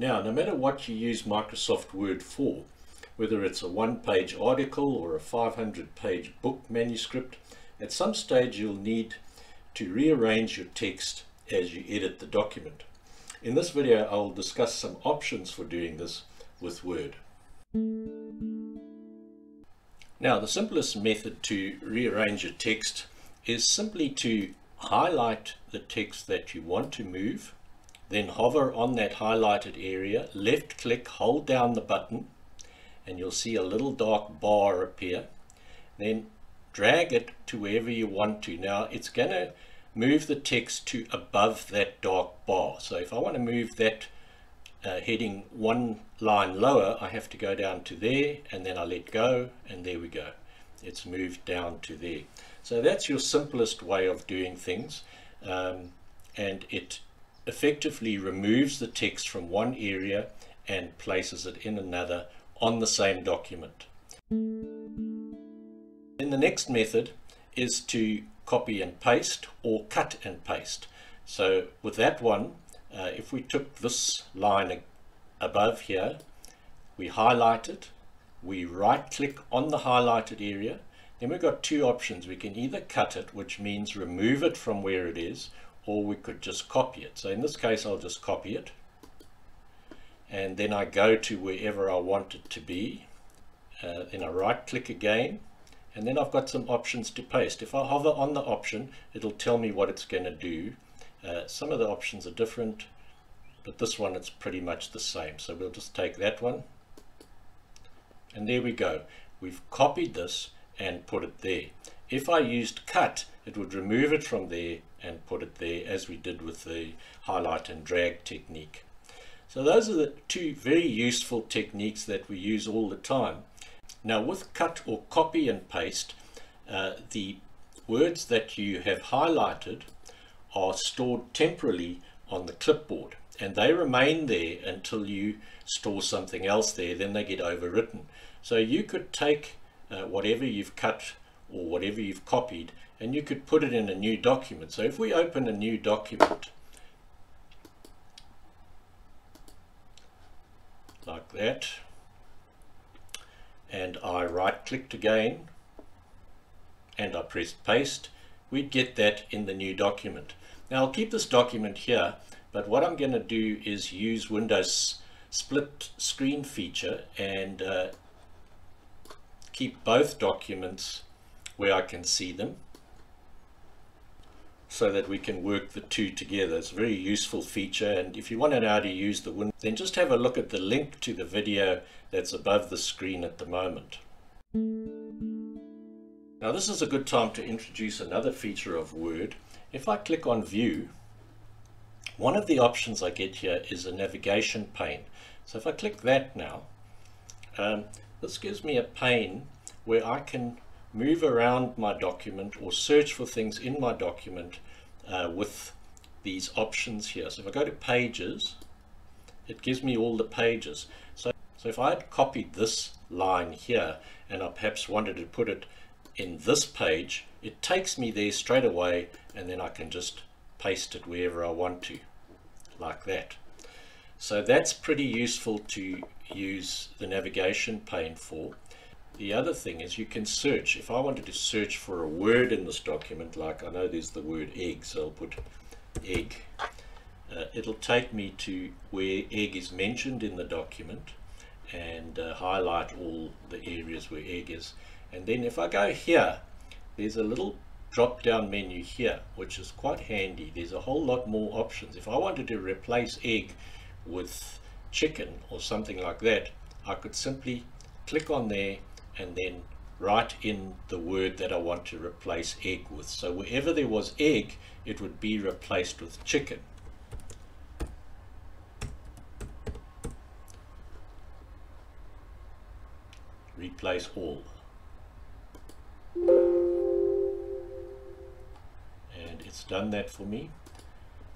Now, no matter what you use Microsoft Word for, whether it's a one-page article or a 500-page book manuscript, at some stage you'll need to rearrange your text as you edit the document. In this video, I will discuss some options for doing this with Word. Now, the simplest method to rearrange a text is simply to highlight the text that you want to move, then hover on that highlighted area, left click, hold down the button, and you'll see a little dark bar appear. Then drag it to wherever you want to. Now, it's going to move the text to above that dark bar. So if I want to move that heading one line lower, I have to go down to there, and then I let go, and there we go. It's moved down to there. So that's your simplest way of doing things, and it effectively removes the text from one area and places it in another on the same document. Then the next method is to copy and paste or cut and paste. So with that one, if we took this line above here, we highlight it, we right click on the highlighted area, then we've got two options. We can either cut it, which means remove it from where it is, or we could just copy it. So in this case, I'll just copy it, and then I go to wherever I want it to be, then I right click again, and then I've got some options to paste. If I hover on the option, it'll tell me what it's going to do. Some of the options are different, but this one, it's pretty much the same. So we'll just take that one, and there we go. We've copied this and put it there. If I used cut, it would remove it from there and put it there, as we did with the highlight and drag technique. So those are the two very useful techniques that we use all the time. Now, with cut or copy and paste, the words that you have highlighted are stored temporarily on the clipboard, and they remain there until you store something else there. Then they get overwritten. So you could take whatever you've cut or whatever you've copied, and you could put it in a new document. So if we open a new document like that, and I right clicked again and I pressed paste, we'd get that in the new document. Now, I'll keep this document here, but what I'm going to do is use Windows split screen feature and keep both documents where I can see them, so that we can work the two together. It's a very useful feature, and if you want to know how to use the window, then just have a look at the link to the video that's above the screen at the moment. Now, this is a good time to introduce another feature of Word. If I click on View, one of the options I get here is a navigation pane. So if I click that now, this gives me a pane where I can move around my document or search for things in my document with these options here. So if I go to Pages, it gives me all the pages. So if I had copied this line here and I perhaps wanted to put it in this page, it takes me there straight away, and then I can just paste it wherever I want to, like that. So that's pretty useful to use the navigation pane for. The other thing is you can search. If I wanted to search for a word in this document, like I know there's the word egg, so I'll put egg. It'll take me to where egg is mentioned in the document and highlight all the areas where egg is. And then if I go here, there's a little drop-down menu here, which is quite handy. There's a whole lot more options. If I wanted to replace egg with chicken or something like that, I could simply click on there and then write in the word that I want to replace egg with. So wherever there was egg, it would be replaced with chicken. Replace all. And it's done that for me.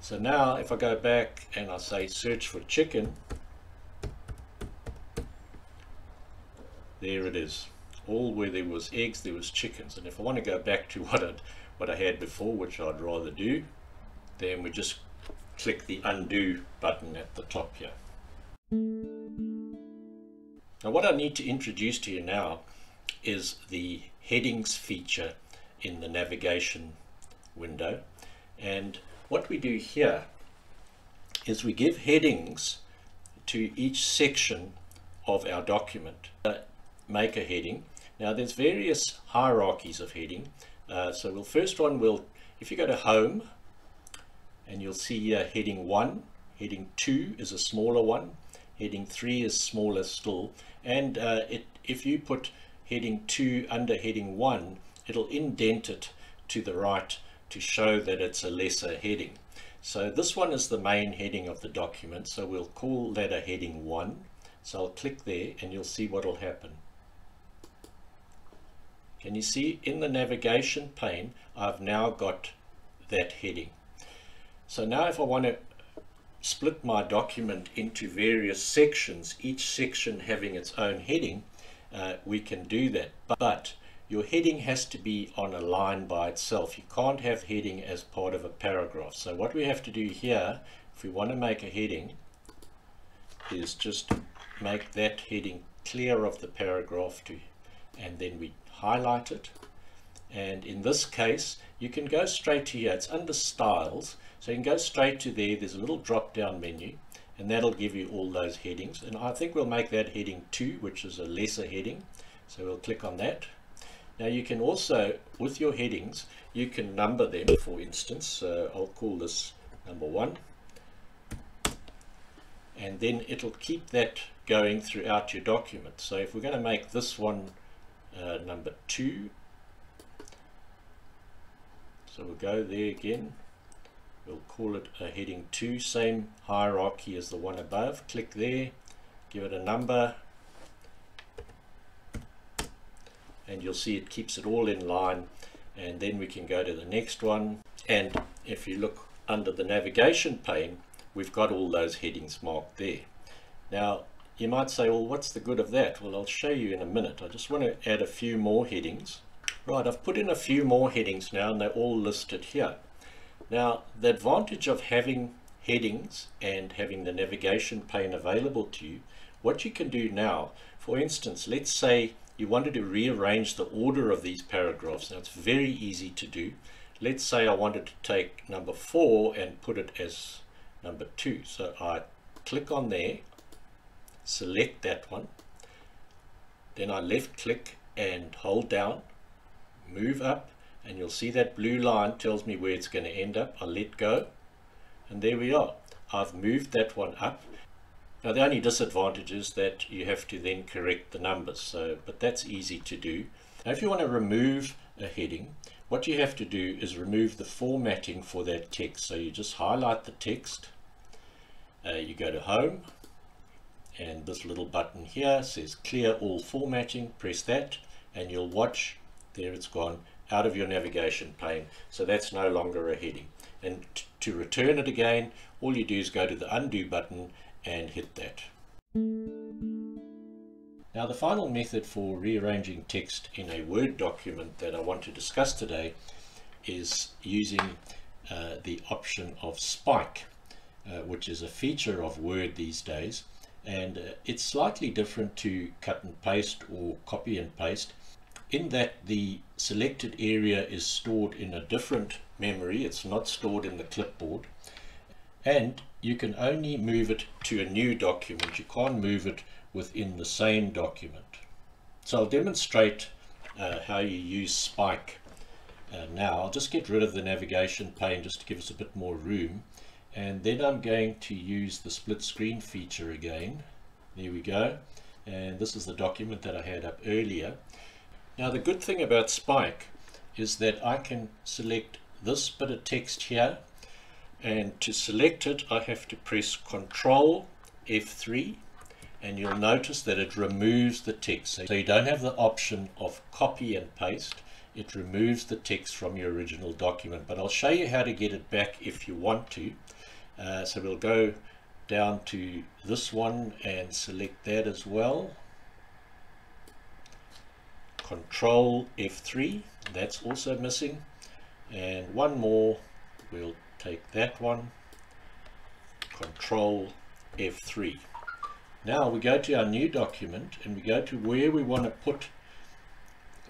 So now if I go back and I say search for chicken, there it is. All where there was eggs, there was chickens. And if I want to go back to what I had before, which I'd rather do, then we just click the undo button at the top here. Now what I need to introduce to you now is the headings feature in the navigation window. And what we do here is we give headings to each section of our document. Make a heading. Now there's various hierarchies of heading. So the first one will, if you go to home, and you'll see here heading 1, heading 2 is a smaller one, heading 3 is smaller still, and if you put heading 2 under heading 1, it'll indent it to the right to show that it's a lesser heading. So this one is the main heading of the document, so we'll call that a heading 1. So I'll click there and you'll see what will happen. Can you see in the navigation pane I've now got that heading. So now if I want to split my document into various sections, each section having its own heading, we can do that. But your heading has to be on a line by itself. You can't have heading as part of a paragraph. So what we have to do here, if we want to make a heading, is just make that heading clear of the paragraph too, and then we highlight it. And in this case, you can go straight to here. It's under styles. So you can go straight to there. There's a little drop down menu and that'll give you all those headings. And I think we'll make that heading 2, which is a lesser heading. So we'll click on that. Now you can also, with your headings, you can number them. For instance, I'll call this number 1. And then it'll keep that going throughout your document. So if we're going to make this one number 2, so we'll go there again, we'll call it a heading 2, same hierarchy as the one above, click there, give it a number, and you'll see it keeps it all in line. And then we can go to the next one, and if you look under the navigation pane, we've got all those headings marked there. Now you might say, well, what's the good of that? Well, I'll show you in a minute. I just want to add a few more headings. Right, I've put in a few more headings now and they're all listed here. Now, the advantage of having headings and having the navigation pane available to you, what you can do now, for instance, let's say you wanted to rearrange the order of these paragraphs. Now, it's very easy to do. Let's say I wanted to take number 4 and put it as number 2. So I click on there, select that one, then I left click and hold down, move up, and you'll see that blue line tells me where it's going to end up. I let go and there we are. I've moved that one up. Now the only disadvantage is that you have to then correct the numbers, so but that's easy to do. Now if you want to remove a heading, what you have to do is remove the formatting for that text. So you just highlight the text, you go to home, and this little button here says clear all formatting. Press that and you'll watch. There, it's gone out of your navigation pane, so that's no longer a heading. And to return it again, all you do is go to the undo button and hit that. Now the final method for rearranging text in a Word document that I want to discuss today is using the option of Spike, which is a feature of Word these days, and it's slightly different to cut and paste or copy and paste, in that the selected area is stored in a different memory. It's not stored in the clipboard, and you can only move it to a new document. You can't move it within the same document. So I'll demonstrate how you use Spike now. I'll just get rid of the navigation pane just to give us a bit more room, and then I'm going to use the split screen feature again. There we go, and this is the document that I had up earlier. Now the good thing about Spike is that I can select this bit of text here, and to select it I have to press Ctrl F3, and you'll notice that it removes the text. So you don't have the option of copy and paste. It removes the text from your original document, but I'll show you how to get it back if you want to. So we'll go down to this one and select that as well. Control F3, that's also missing, and one more, we'll take that one, Control F3. Now we go to our new document and we go to where we want to put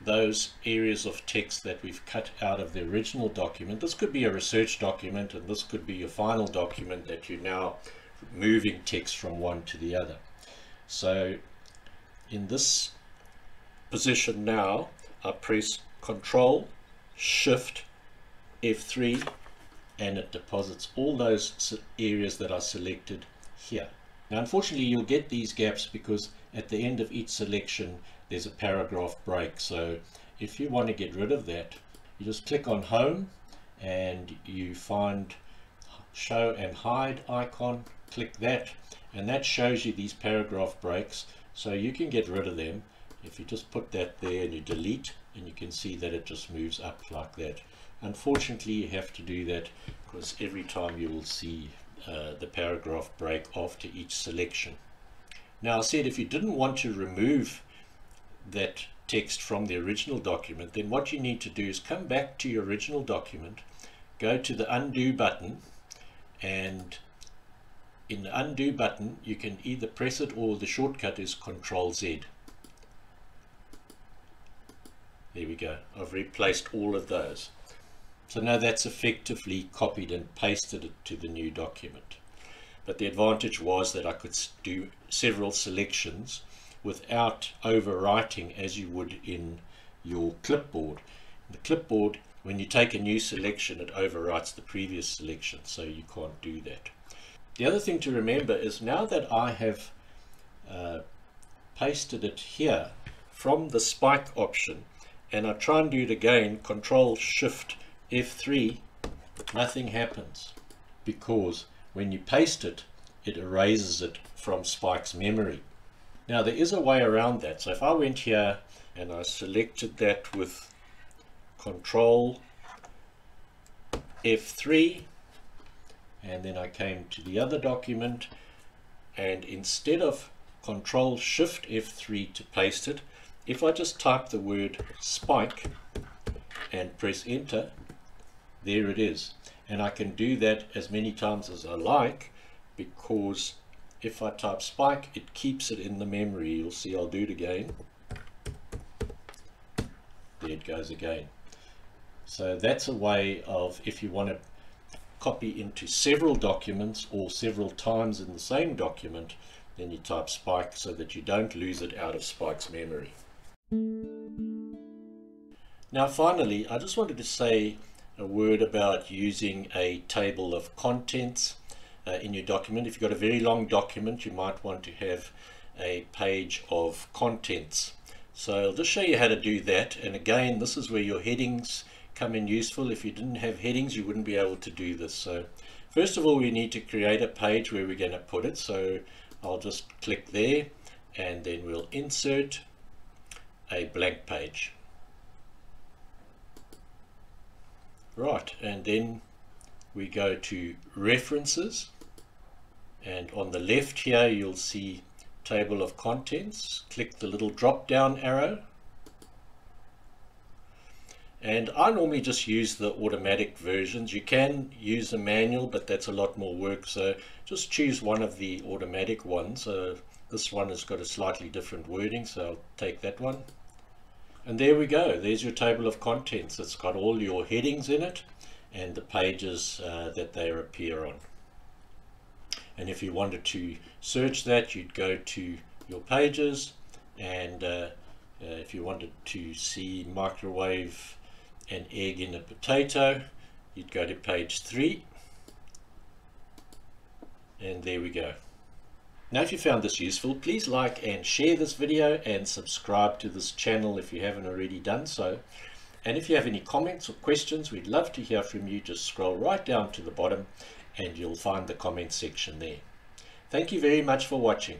those areas of text that we've cut out of the original document. This could be a research document, and this could be your final document that you're now moving text from one to the other. So in this position now, I press Control Shift F3 and it deposits all those areas that are selected here. Now unfortunately you'll get these gaps because at the end of each selection there's a paragraph break, so if you want to get rid of that, you just click on Home and you find Show and Hide icon, click that, and that shows you these paragraph breaks, so you can get rid of them if you just put that there and you delete, and you can see that it just moves up like that. Unfortunately you have to do that because every time you will see the paragraph break after each selection. Now I said if you didn't want to remove that text from the original document, then what you need to do is come back to your original document, go to the undo button, and in the undo button you can either press it or the shortcut is Control Z. There we go, I've replaced all of those. So now that's effectively copied and pasted it to the new document. But the advantage was that I could do several selections without overwriting as you would in your clipboard. In the clipboard, when you take a new selection, it overwrites the previous selection, so you can't do that. The other thing to remember is now that I have pasted it here from the Spike option, and I try and do it again, Control Shift F3, nothing happens, because when you paste it, it erases it from Spike's memory. Now there is a way around that. So if I went here and I selected that with Control F3, and then I came to the other document, and instead of Control Shift F3 to paste it, if I just type the word Spike and press Enter, there it is. And I can do that as many times as I like, because if I type Spike, it keeps it in the memory. You'll see I'll do it again. There it goes again. So that's a way of, if you want to copy into several documents or several times in the same document, then you type Spike so that you don't lose it out of Spike's memory. Now finally, I just wanted to say a word about using a table of contents in your document. If you've got a very long document, you might want to have a page of contents. So I'll just show you how to do that, and again, this is where your headings come in useful. If you didn't have headings, you wouldn't be able to do this. So first of all, we need to create a page where we're going to put it, so I'll just click there, and then we'll insert a blank page. Right, and then we go to References, and on the left here you'll see Table of Contents. Click the little drop down arrow, and I normally just use the automatic versions. You can use a manual, but that's a lot more work, so just choose one of the automatic ones. So this one has got a slightly different wording, so I'll take that one. And there we go, there's your table of contents. It's got all your headings in it and the pages that they appear on. And if you wanted to search that, you'd go to your pages, and if you wanted to see microwave an egg in a potato, you'd go to page 3, and there we go. Now if you found this useful, please like and share this video and subscribe to this channel if you haven't already done so. And if you have any comments or questions, we'd love to hear from you. Just scroll right down to the bottom and you'll find the comments section there. Thank you very much for watching.